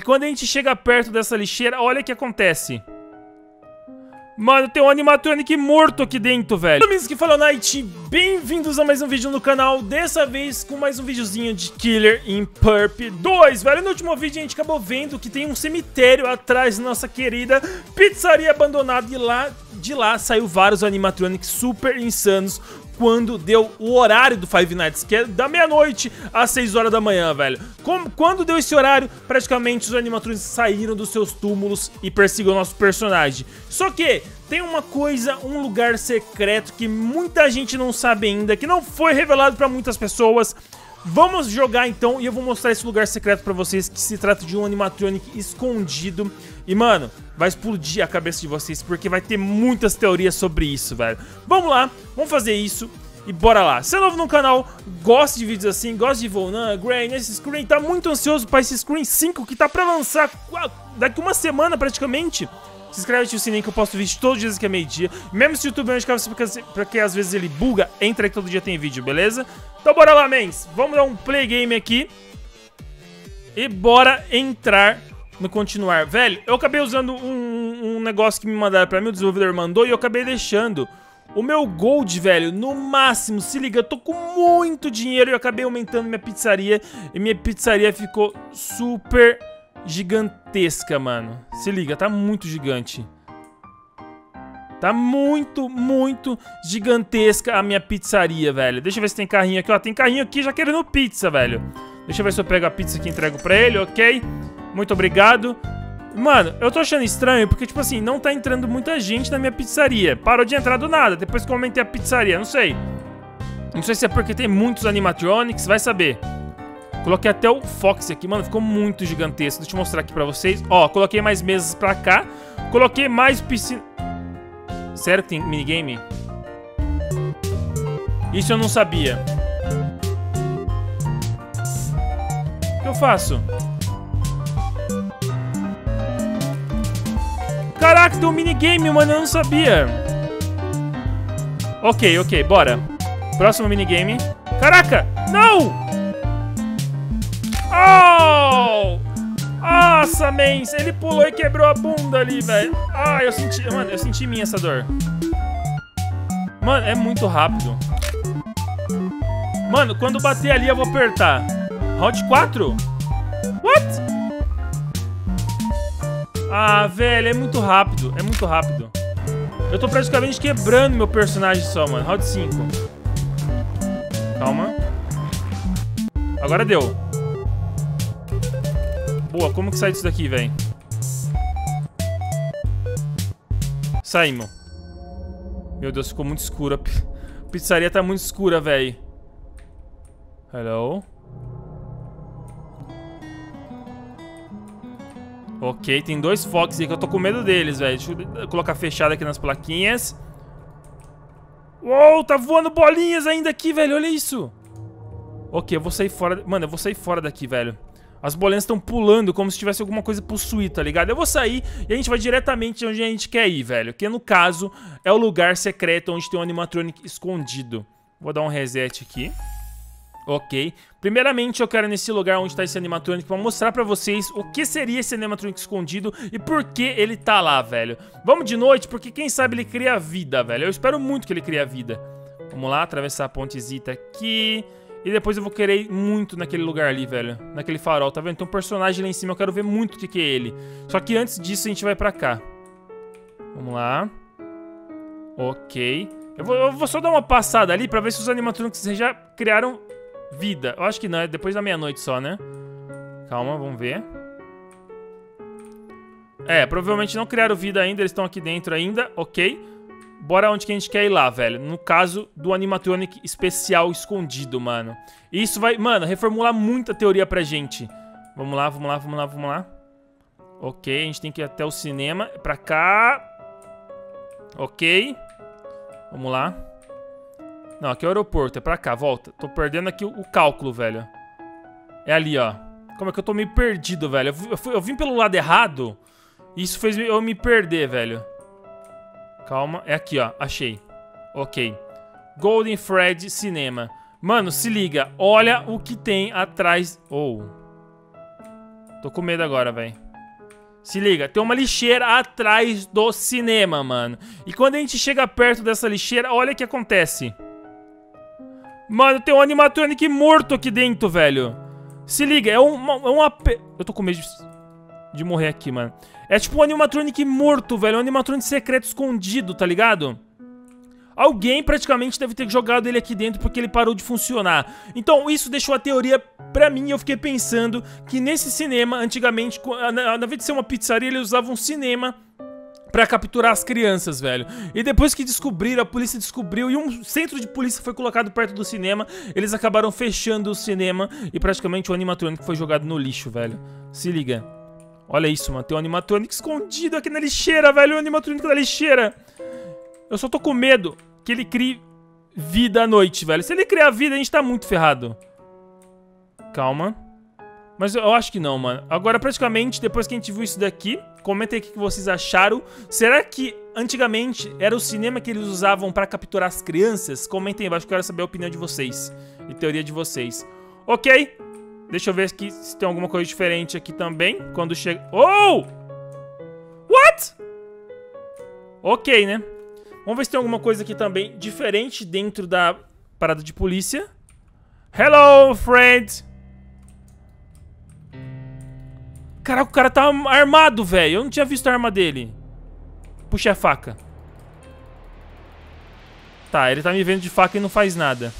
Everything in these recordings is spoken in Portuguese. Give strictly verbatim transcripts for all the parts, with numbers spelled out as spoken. E quando a gente chega perto dessa lixeira, olha o que acontece. Mano, tem um animatronic morto aqui dentro, velho. Amigos que falam Night, bem-vindos a mais um vídeo no canal. Dessa vez com mais um videozinho de Killer in Purple dois, velho. No último vídeo a gente acabou vendo que tem um cemitério atrás da nossa querida pizzaria abandonada. E lá, de lá saiu vários animatronics super insanos quando deu o horário do Five Nights, que é da meia-noite às seis horas da manhã, velho. Como, quando deu esse horário, praticamente os animatrônicos saíram dos seus túmulos e perseguiram o nosso personagem. Só que tem uma coisa, um lugar secreto que muita gente não sabe ainda, que não foi revelado pra muitas pessoas. Vamos jogar então e eu vou mostrar esse lugar secreto pra vocês, que se trata de um animatronic escondido. E mano, vai explodir a cabeça de vocês, porque vai ter muitas teorias sobre isso, velho. Vamos lá, vamos fazer isso e bora lá. Se é novo no canal, gosta de vídeos assim, gosta de Volnan, Granny, esse Screen, tá muito ansioso pra esse Screen cinco que tá pra lançar daqui uma semana praticamente. Se inscreve no sininho que eu posto vídeo todos os dias que é meio-dia. Mesmo se o YouTube não indicar você, porque às vezes ele buga, entra e todo dia tem vídeo, beleza? Então bora lá, mens. Vamos dar um play game aqui. E bora entrar no continuar. Velho, eu acabei usando um, um negócio que me mandaram pra mim, o desenvolvedor mandou, e eu acabei deixando o meu gold, velho, no máximo. Se liga, eu tô com muito dinheiro e eu acabei aumentando minha pizzaria. E minha pizzaria ficou super... gigantesca, mano. Se liga, tá muito gigante. Tá muito, muito gigantesca a minha pizzaria, velho. Deixa eu ver se tem carrinho aqui, ó. Tem carrinho aqui já querendo pizza, velho. Deixa eu ver se eu pego a pizza aqui e entrego pra ele, ok? Muito obrigado. Mano, eu tô achando estranho porque, tipo assim, não tá entrando muita gente na minha pizzaria. Parou de entrar do nada, depois que eu aumentei a pizzaria, não sei. Não sei se é porque tem muitos animatronics, vai saber. Coloquei até o Fox aqui, mano, ficou muito gigantesco. Deixa eu mostrar aqui pra vocês. Ó, coloquei mais mesas pra cá. Coloquei mais piscina. Sério que tem minigame? Isso eu não sabia. O que eu faço? Caraca, tem um minigame, mano, eu não sabia. Ok, ok, bora. Próximo minigame. Caraca, não! Oh! Nossa, mens! Ele pulou e quebrou a bunda ali, velho. Ah, eu senti... Mano, eu senti em mim essa dor. Mano, é muito rápido. Mano, quando bater ali eu vou apertar. Round quatro? What? Ah, velho, é muito rápido. É muito rápido. Eu tô praticamente quebrando meu personagem só, mano. Round cinco. Calma. Agora deu. Boa, como que sai disso daqui, velho? Saímos. Meu Deus, ficou muito escuro. A pizzaria tá muito escura, velho. Hello? Ok, tem dois Fox aí que eu tô com medo deles, velho. Deixa eu colocar fechado aqui nas plaquinhas. Uou, tá voando bolinhas ainda aqui, velho. Olha isso. Ok, eu vou sair fora. Mano, eu vou sair fora daqui, velho. As bolinhas estão pulando como se tivesse alguma coisa possuída, tá ligado? Eu vou sair e a gente vai diretamente onde a gente quer ir, velho. Que no caso é o lugar secreto onde tem um animatronic escondido. Vou dar um reset aqui. Ok. Primeiramente eu quero nesse lugar onde tá esse animatronic pra mostrar pra vocês o que seria esse animatronic escondido e por que ele tá lá, velho. Vamos de noite porque quem sabe ele cria vida, velho. Eu espero muito que ele cria vida. Vamos lá, atravessar a pontezita aqui. E depois eu vou querer ir muito naquele lugar ali, velho. Naquele farol, tá vendo? Tem um personagem lá em cima, eu quero ver muito o que que é ele. Só que antes disso a gente vai pra cá. Vamos lá. Ok. Eu vou, eu vou só dar uma passada ali pra ver se os animatronics já criaram vida. Eu acho que não, é depois da meia-noite só, né? Calma, vamos ver. É, provavelmente não criaram vida ainda, eles estão aqui dentro ainda, ok. Bora onde que a gente quer ir lá, velho. No caso do animatronic especial escondido, mano. Isso vai, mano, reformular muita teoria pra gente. Vamos lá, vamos lá, vamos lá, vamos lá. Ok, a gente tem que ir até o cinema. Pra cá. Ok. Vamos lá. Não, aqui é o aeroporto, é pra cá, volta. Tô perdendo aqui o cálculo, velho. É ali, ó. Como é que eu tô meio perdido, velho? Eu, fui, eu, fui, eu vim pelo lado errado. Isso fez eu me perder, velho. Calma, é aqui, ó, achei. Ok. Golden Freddy Cinema. Mano, se liga, olha o que tem atrás. Ou. Oh. Tô com medo agora, velho. Se liga, tem uma lixeira atrás do cinema, mano. E quando a gente chega perto dessa lixeira, olha o que acontece. Mano, tem um animatronic morto aqui dentro, velho. Se liga, é um... É uma... Eu tô com medo de, de morrer aqui, mano. É tipo um animatronic morto, velho. Um animatronic secreto escondido, tá ligado? Alguém praticamente deve ter jogado ele aqui dentro porque ele parou de funcionar. Então isso deixou a teoria pra mim. Eu fiquei pensando que nesse cinema, antigamente, na, na vez de ser uma pizzaria, ele usava um cinema pra capturar as crianças, velho. E depois que descobriram, a polícia descobriu, e um centro de polícia foi colocado perto do cinema. Eles acabaram fechando o cinema e praticamente o animatrônico foi jogado no lixo, velho. Se liga. Olha isso, mano. Tem um animatrônico escondido aqui na lixeira, velho. O animatrônico da lixeira. Eu só tô com medo que ele crie vida à noite, velho. Se ele criar vida, a gente tá muito ferrado. Calma. Mas eu acho que não, mano. Agora, praticamente, depois que a gente viu isso daqui, comenta aí o que vocês acharam. Será que antigamente era o cinema que eles usavam pra capturar as crianças? Comentem aí embaixo que eu quero saber a opinião de vocês e teoria de vocês. Ok? Deixa eu ver aqui se tem alguma coisa diferente aqui também. Quando chega... Oh! What? Ok, né? Vamos ver se tem alguma coisa aqui também diferente dentro da parada de polícia. Hello, friend. Caraca, o cara tá armado, velho. Eu não tinha visto a arma dele. Puxa a faca. Tá, ele tá me vendo de faca e não faz nada.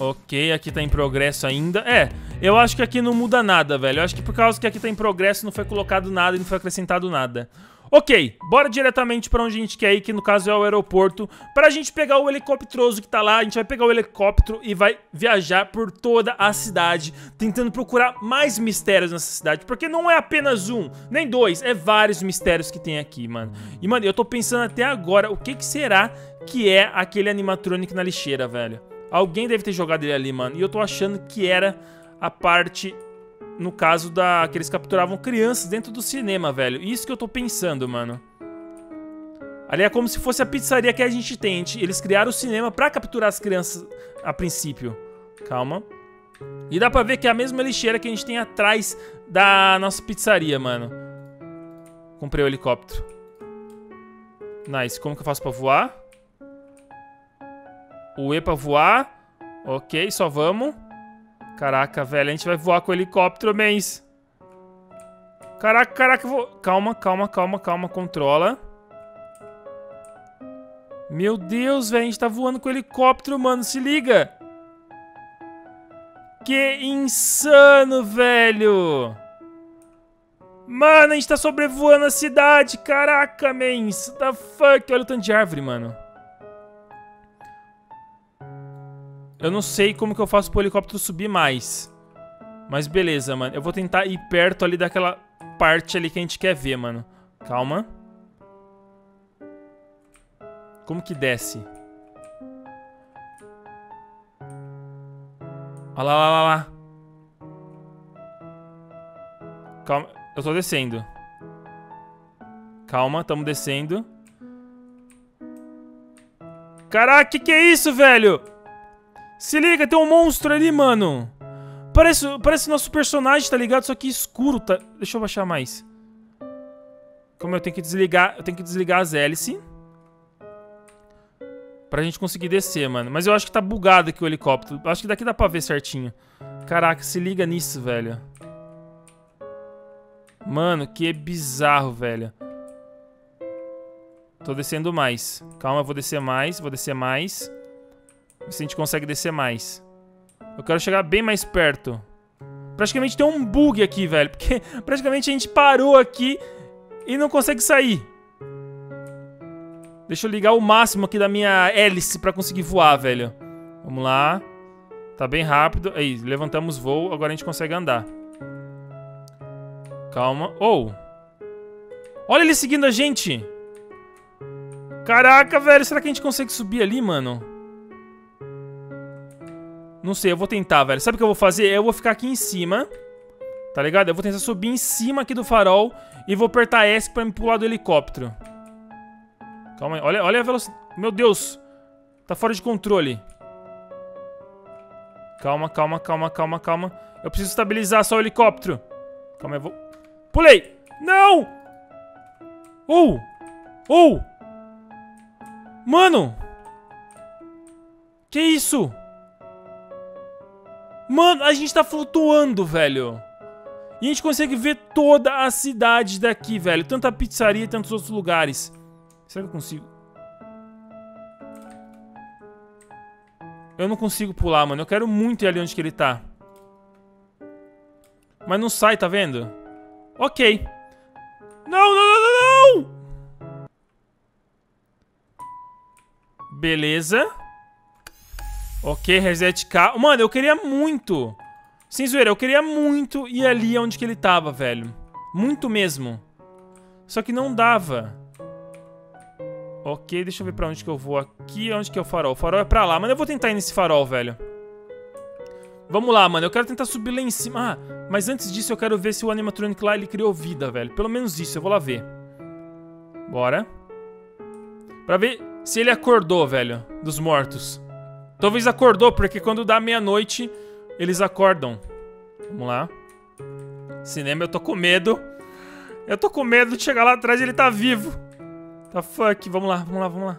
Ok, aqui tá em progresso ainda. É, eu acho que aqui não muda nada, velho. Eu acho que por causa que aqui tá em progresso não foi colocado nada e não foi acrescentado nada. Ok, bora diretamente pra onde a gente quer ir, que no caso é o aeroporto, pra gente pegar o helicópteroso que tá lá. A gente vai pegar o helicóptero e vai viajar por toda a cidade, tentando procurar mais mistérios nessa cidade, porque não é apenas um, nem dois, é vários mistérios que tem aqui, mano. E, mano, eu tô pensando até agora, o que que será que é aquele animatrônico na lixeira, velho? Alguém deve ter jogado ele ali, mano, e eu tô achando que era a parte... No caso da... que eles capturavam crianças dentro do cinema, velho. Isso que eu tô pensando, mano. Ali é como se fosse a pizzaria que a gente tem. Gente. Eles criaram o cinema pra capturar as crianças a princípio. Calma. E dá pra ver que é a mesma lixeira que a gente tem atrás da nossa pizzaria, mano. Comprei o helicóptero. Nice. Como que eu faço pra voar? O E pra voar. Ok, só vamos. Caraca, velho, a gente vai voar com o helicóptero, mês. Caraca, caraca, eu vou... Calma, calma, calma, calma, controla. Meu Deus, velho, a gente tá voando com o helicóptero, mano, se liga. Que insano, velho. Mano, a gente tá sobrevoando a cidade, caraca, mês. What the fuck, olha o tanto de árvore, mano. Eu não sei como que eu faço pro helicóptero subir mais. Mas beleza, mano. Eu vou tentar ir perto ali daquela parte ali que a gente quer ver, mano. Calma. Como que desce? Olha lá, lá, lá, lá. Calma. Eu tô descendo. Calma, tamo descendo. Caraca, que que é isso, velho? Se liga, tem um monstro ali, mano. Parece, parece nosso personagem, tá ligado? Só que escuro, tá? Deixa eu baixar mais. Como eu tenho que desligar... Eu tenho que desligar as hélices. Pra gente conseguir descer, mano. Mas eu acho que tá bugado aqui o helicóptero. Acho que daqui dá pra ver certinho. Caraca, se liga nisso, velho. Mano, que bizarro, velho. Tô descendo mais. Calma, eu vou descer mais, vou descer mais. Se a gente consegue descer mais. Eu quero chegar bem mais perto. Praticamente tem um bug aqui, velho. Porque praticamente a gente parou aqui e não consegue sair. Deixa eu ligar o máximo aqui da minha hélice pra conseguir voar, velho. Vamos lá. Tá bem rápido. Aí, levantamos voo. Agora a gente consegue andar. Calma. Oh! Olha ele seguindo a gente! Caraca, velho. Será que a gente consegue subir ali, mano? Não sei, eu vou tentar, velho. Sabe o que eu vou fazer? Eu vou ficar aqui em cima, tá ligado? Eu vou tentar subir em cima aqui do farol e vou apertar S pra me pular do helicóptero. Calma aí. Olha, olha a velocidade. Meu Deus. Tá fora de controle. Calma, calma, calma, calma, calma. Eu preciso estabilizar só o helicóptero. Calma, eu vou... Pulei! Não! Oh! Oh! Mano! Que isso? Mano, a gente tá flutuando, velho. E a gente consegue ver toda a cidade daqui, velho. Tanta pizzaria e tantos outros lugares. Será que eu consigo? Eu não consigo pular, mano. Eu quero muito ir ali onde que ele tá. Mas não sai, tá vendo? Ok. Não, não, não, não, não! Beleza. Ok, reset carro. Mano, eu queria muito. Sem zoeira, eu queria muito ir ali onde que ele tava, velho. Muito mesmo. Só que não dava. Ok, deixa eu ver pra onde que eu vou aqui. Onde que é o farol? O farol é pra lá. Mano, eu vou tentar ir nesse farol, velho. Vamos lá, mano. Eu quero tentar subir lá em cima. Ah, mas antes disso eu quero ver se o animatronic lá ele criou vida, velho. Pelo menos isso. Eu vou lá ver. Bora. Pra ver se ele acordou, velho. Dos mortos. Talvez acordou, porque quando dá meia-noite, eles acordam. Vamos lá. Cinema, eu tô com medo. Eu tô com medo de chegar lá atrás e ele tá vivo. Tá fuck, vamos lá, vamos lá, vamos lá.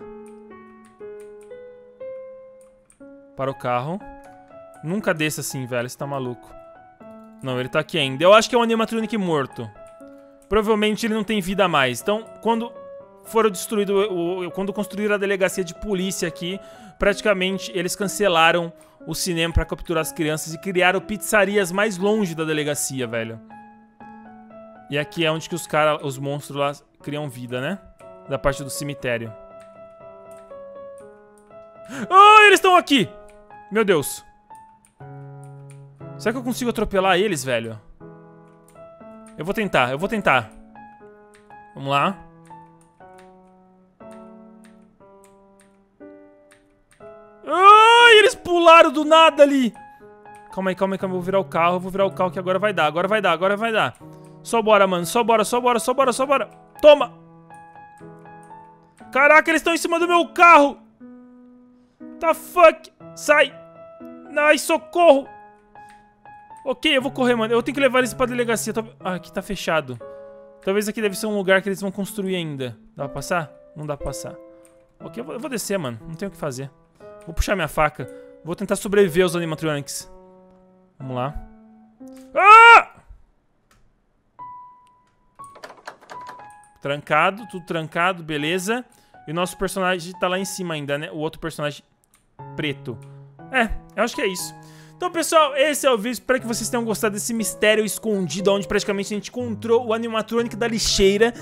Para o carro. Nunca desça assim, velho, você tá maluco. Não, ele tá aqui ainda. Eu acho que é um animatronic morto. Provavelmente ele não tem vida mais. Então, quando for destruído, quando construíram a delegacia de polícia aqui, praticamente eles cancelaram o cinema pra capturar as crianças e criaram pizzarias mais longe da delegacia, velho. E aqui é onde que os caras, os monstros lá criam vida, né? Da parte do cemitério. Ah, eles estão aqui! Meu Deus. Será que eu consigo atropelar eles, velho? Eu vou tentar, eu vou tentar. Vamos lá. Ah, eles pularam do nada ali. Calma aí, calma aí, calma aí. Eu vou virar o carro, eu vou virar o carro que agora vai dar. Agora vai dar, agora vai dar. Só bora, mano. Só bora, só bora, só bora, só bora. Toma! Caraca, eles estão em cima do meu carro. Tá fuck. Sai. Ai, socorro. Ok, eu vou correr, mano. Eu tenho que levar eles pra delegacia. Ah, aqui tá fechado. Talvez aqui deve ser um lugar que eles vão construir ainda. Dá pra passar? Não dá pra passar. Ok, eu vou descer, mano. Não tenho o que fazer. Vou puxar minha faca. Vou tentar sobreviver aos animatronics. Vamos lá. Ah! Trancado, tudo trancado, beleza. E o nosso personagem tá lá em cima ainda, né? O outro personagem preto. É, eu acho que é isso. Então, pessoal, esse é o vídeo. Espero que vocês tenham gostado desse mistério escondido, onde praticamente a gente encontrou o animatronic da lixeira.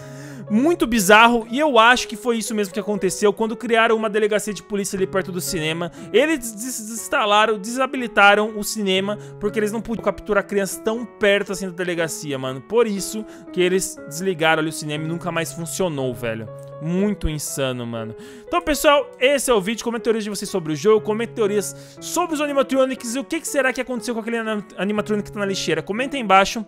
Muito bizarro. E eu acho que foi isso mesmo que aconteceu quando criaram uma delegacia de polícia ali perto do cinema. Eles desinstalaram, desabilitaram o cinema, porque eles não podiam capturar crianças tão perto assim da delegacia, mano. Por isso que eles desligaram ali o cinema e nunca mais funcionou, velho. Muito insano, mano. Então, pessoal, esse é o vídeo. Comenta teorias de vocês sobre o jogo. Comenta teorias sobre os animatronics e o que, que será que aconteceu com aquele animatronic que tá na lixeira. Comenta aí embaixo.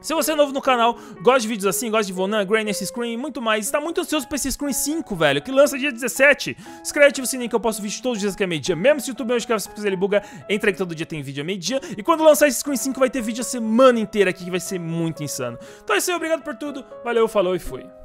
Se você é novo no canal, gosta de vídeos assim, gosta de Vonan, Granny, esse Screen e muito mais, está muito ansioso pra esse Screen cinco, velho, que lança dia dezessete. Inscreve, ativa o sininho que eu posto vídeo todos os dias que é meio-dia. Mesmo se o YouTube não escreve, se quiser ele buga, entra aí que todo dia tem vídeo a meio-dia. E quando lançar esse Screen cinco vai ter vídeo a semana inteira aqui, que vai ser muito insano. Então é isso aí, obrigado por tudo, valeu, falou e fui.